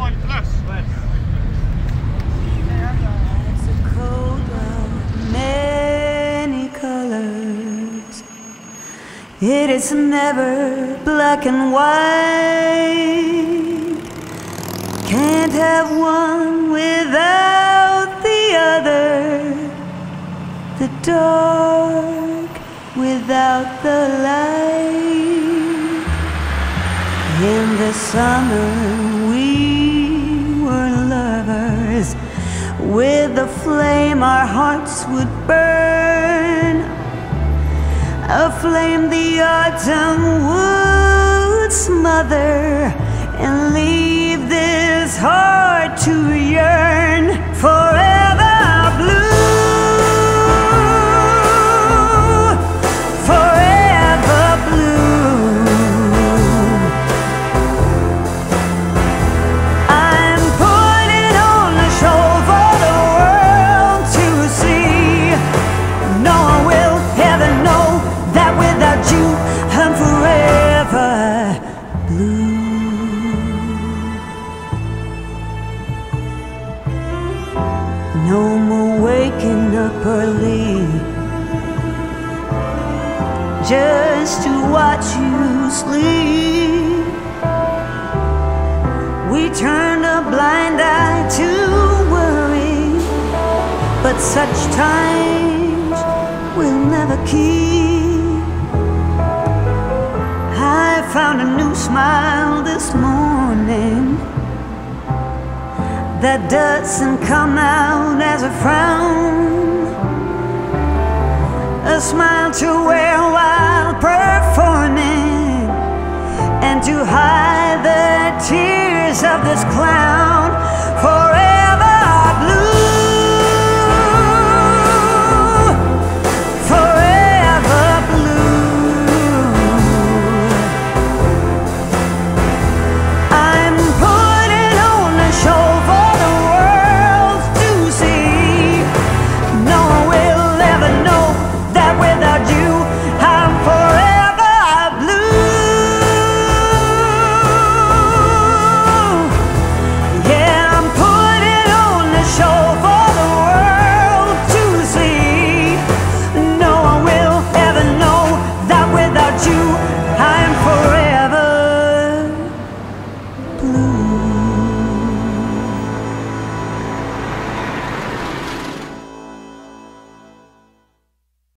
It's a cold world with many colors. It is never black and white. Can't have one without the other. The dark without the light. In the summer we were lovers. With the flame our hearts would burn. A flame the autumn would smother and leave this heart to yearn forever. No more waking up early just to watch you sleep. We turn a blind eye to worry, but such times we'll never keep. I found a new smile this morning that doesn't come out as a frown. A smile to wear while performing and to hide the tears of this clown.